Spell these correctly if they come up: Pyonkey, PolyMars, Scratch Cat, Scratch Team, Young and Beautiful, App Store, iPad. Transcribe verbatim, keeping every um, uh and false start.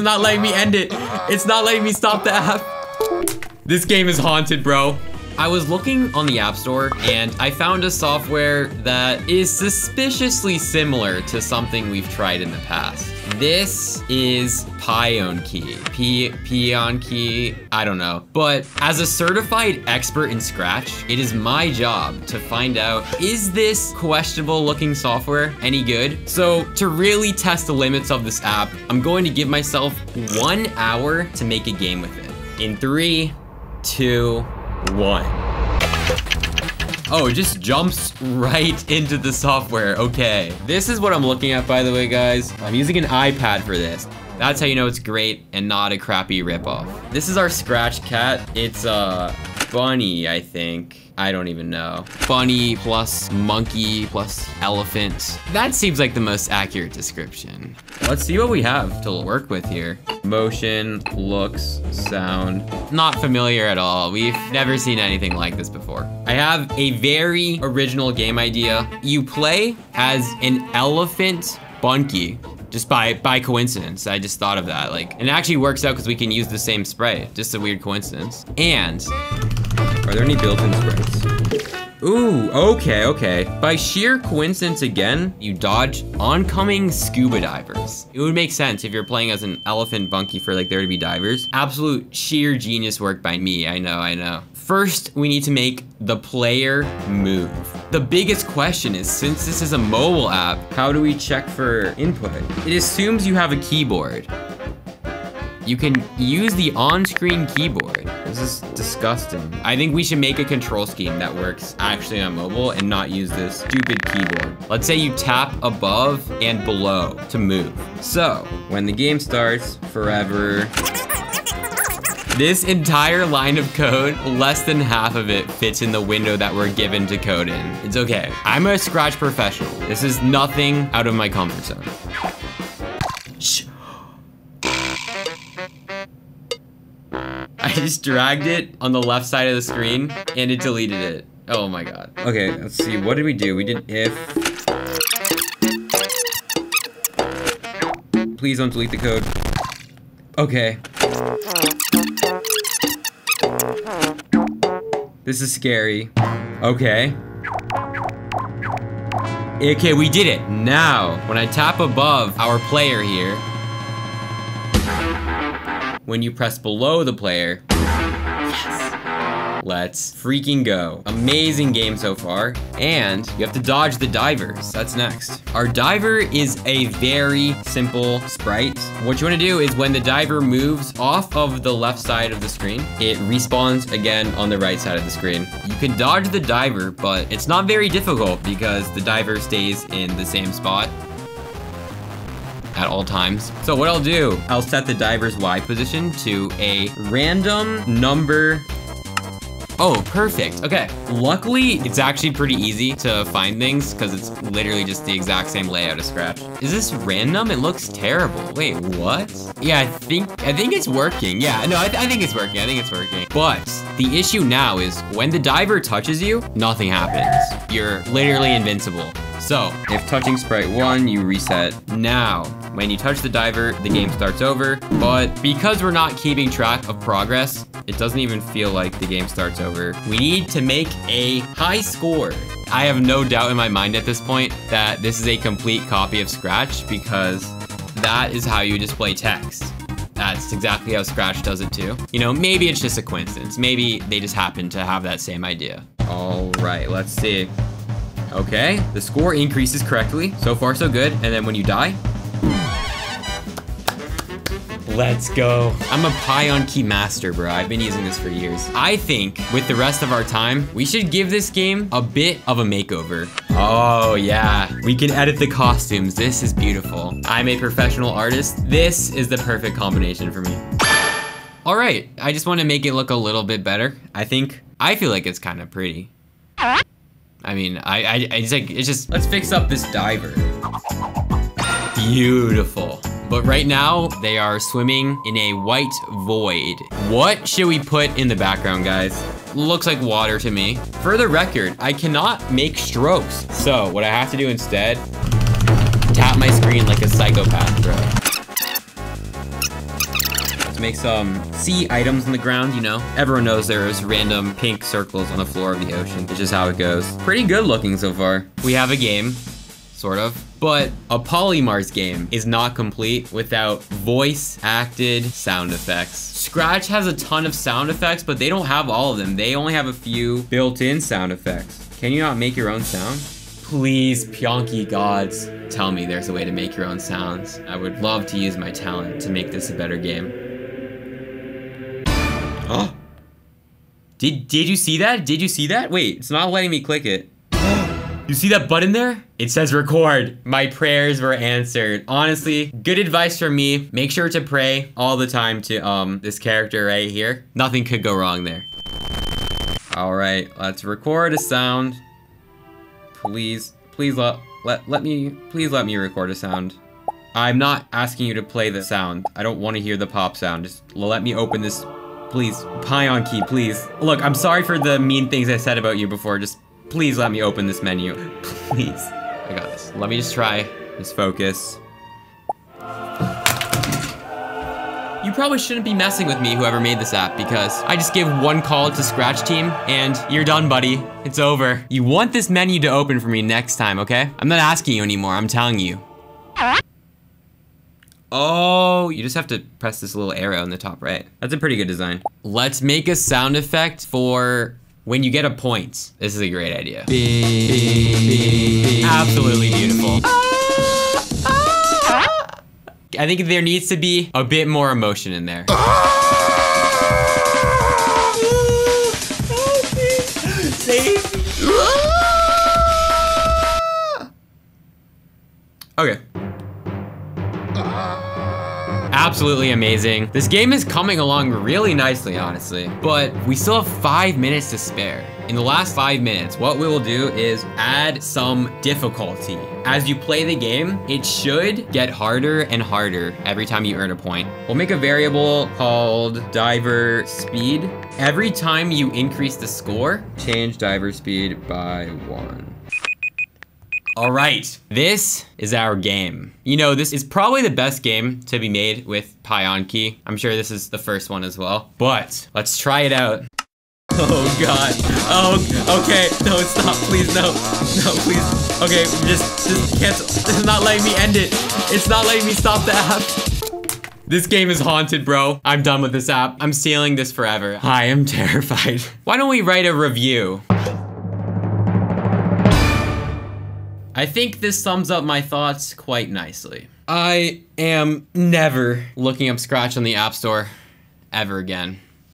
is not letting me end it. It's not letting me stop the app. This game is haunted, bro. I was looking on the App Store and I found a software that is suspiciously similar to something we've tried in the past. This is Pyonkey. P Pyonkey, I don't know. But as a certified expert in Scratch, it is my job to find out, is this questionable looking software any good? So to really test the limits of this app, I'm going to give myself one hour to make a game with it. In three, two, one. Oh, it just jumps right into the software. Okay. This is what I'm looking at, by the way, guys. I'm using an iPad for this. That's how you know it's great and not a crappy ripoff. This is our Scratch Cat. It's uh, bunny, I think. I don't even know. Bunny plus monkey plus elephant. That seems like the most accurate description. Let's see what we have to work with here. Motion, looks, sound. Not familiar at all. We've never seen anything like this before. I have a very original game idea. You play as an elephant bunkie. Just by, by coincidence, I just thought of that. Like, and it actually works out because we can use the same spray. Just a weird coincidence. And, are there any built-in sprites? Ooh, okay, okay. By sheer coincidence again, you dodge oncoming scuba divers. It would make sense if you're playing as an elephant bunkie for like there to be divers. Absolute sheer genius work by me, I know, I know. First, we need to make the player move. The biggest question is, since this is a mobile app, how do we check for input? It assumes you have a keyboard. You can use the on-screen keyboard. This is disgusting. I think we should make a control scheme that works actually on mobile and not use this stupid keyboard. Let's say you tap above and below to move. So, when the game starts, forever. This entire line of code, less than half of it fits in the window that we're given to code in. It's okay. I'm a Scratch professional. This is nothing out of my comfort zone. Shh. I just dragged it on the left side of the screen and it deleted it. Oh my God. Okay, let's see. What did we do? We did if. Please don't delete the code. Okay. This is scary. Okay. Okay, we did it. Now, when I tap above our player here, when you press below the player, yes. Let's freaking go. Amazing game so far. And you have to dodge the divers. That's next. Our diver is a very simple sprite. What you want to do is when the diver moves off of the left side of the screen, it respawns again on the right side of the screen. You can dodge the diver, but it's not very difficult because the diver stays in the same spot at all times. So what I'll do, I'll set the diver's Y position to a random number. Oh, perfect. Okay. Luckily, it's actually pretty easy to find things because it's literally just the exact same layout of Scratch. Is this random? It looks terrible. Wait, what? Yeah, I think I think it's working. Yeah, no, I, th I think it's working. I think it's working. But the issue now is when the diver touches you, nothing happens. You're literally invincible. So, if touching sprite one, you reset. Now, when you touch the diver, the game starts over, but because we're not keeping track of progress, it doesn't even feel like the game starts over. We need to make a high score. I have no doubt in my mind at this point that this is a complete copy of Scratch because that is how you display text. That's exactly how Scratch does it too. You know, maybe it's just a coincidence. Maybe they just happen to have that same idea. All right, let's see. Okay, the score increases correctly. So far, so good. And then when you die, let's go. I'm a Pyonkey master, bro. I've been using this for years. I think with the rest of our time, we should give this game a bit of a makeover. Oh yeah, we can edit the costumes. This is beautiful. I'm a professional artist. This is the perfect combination for me. All right, I just want to make it look a little bit better. I think, I feel like it's kind of pretty. I mean, I, I, it's like, it's just, let's fix up this diver. Beautiful. But right now, they are swimming in a white void. What should we put in the background, guys? Looks like water to me. For the record, I cannot make strokes. So what I have to do instead, tap my screen like a psychopath, bro. to make some sea items on the ground, you know? Everyone knows there's random pink circles on the floor of the ocean, which is how it goes. Pretty good looking so far. We have a game, sort of. But a PolyMars game is not complete without voice-acted sound effects. Scratch has a ton of sound effects, but they don't have all of them. They only have a few built-in sound effects. Can you not make your own sound? Please, Pyonkey gods, tell me there's a way to make your own sounds. I would love to use my talent to make this a better game. Oh! Did, did you see that? Did you see that? Wait, it's not letting me click it. You see that button there? It says record. My prayers were answered. Honestly, good advice from me. Make sure to pray all the time to um this character right here. Nothing could go wrong there. All right, let's record a sound. Please, please let, let, let me, please let me record a sound. I'm not asking you to play the sound. I don't want to hear the pop sound. Just let me open this, please. Pyonkey, please. Look, I'm sorry for the mean things I said about you before. Just please let me open this menu. Please. I got this. Let me just try. Just focus. You probably shouldn't be messing with me, whoever made this app, because I just give one call to Scratch Team and you're done, buddy. It's over. You want this menu to open for me next time, okay? I'm not asking you anymore. I'm telling you. Oh, you just have to press this little arrow in the top right. That's a pretty good design. Let's make a sound effect for when you get a point. This is a great idea. Absolutely beautiful. I think there needs to be a bit more emotion in there. Okay. Absolutely amazing. This game is coming along really nicely, honestly, but we still have five minutes to spare. In the last five minutes, what we will do is add some difficulty. As you play the game, it should get harder and harder every time you earn a point. We'll make a variable called diver speed. Every time you increase the score, change diver speed by one. All right, this is our game. You know, this is probably the best game to be made with Pyonkey. I'm sure this is the first one as well, but let's try it out. Oh God, oh, okay, no, stop, please, no, no, please. Okay, just, just cancel, this is not letting me end it. It's not letting me stop the app. This game is haunted, bro. I'm done with this app. I'm stealing this forever. I am terrified. Why don't we write a review? I think this sums up my thoughts quite nicely. I am never looking up Scratch on the App Store ever again.